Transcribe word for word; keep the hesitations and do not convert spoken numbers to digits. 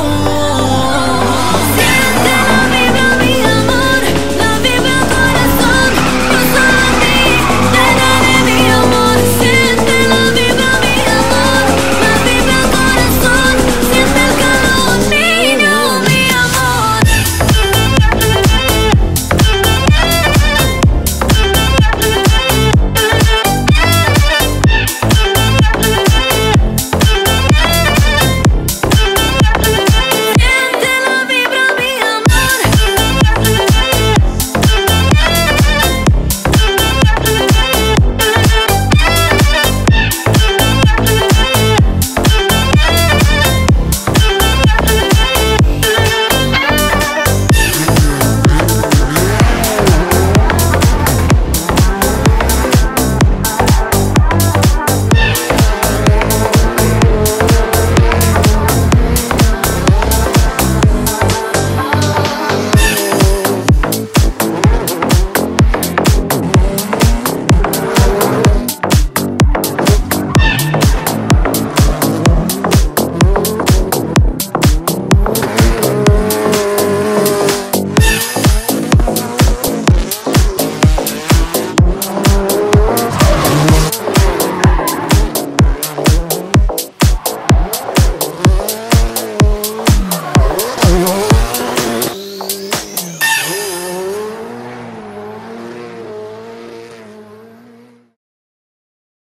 So